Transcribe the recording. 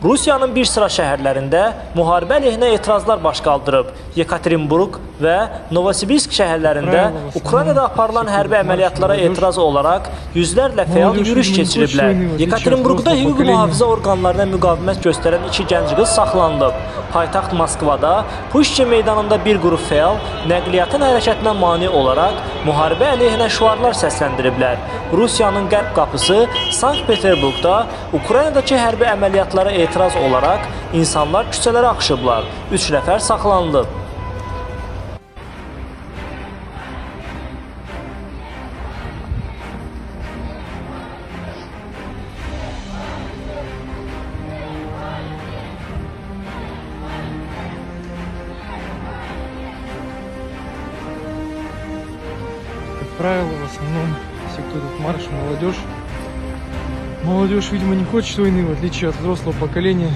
Rusiyanın bir sıra şəhərlərində müharibə əleyhinə etirazlar baş qaldırıb. Yekaterinburg və Novosibirsk şəhərlərində Ukraynada aparılan hərbi əməliyyatlara etiraz olaraq yüzlərlə fəal yürüyüş keçiriblər. Yekaterinburgda hüquq mühafizə orqanlarına müqavimət göstərən iki gənc qız saxlanılıb. Paytaxt Moskvada Pushkin meydanında bir qrup fəal nəqliyyatın hərəkətinə mane olaraq müharibə əleyhinə şüarlar səsləndiriblər. Rusiyanın qərb qapısı Sankt Peterburgda Ukraynadakı hərbi əməliyyatlara etiraz olarak insanlar küçelere akışıblar. 3 nefer saklandı. Правило в основном все, кто тут марш, молодежь. Молодежь, видимо, не хочет войны, в отличие от взрослого поколения.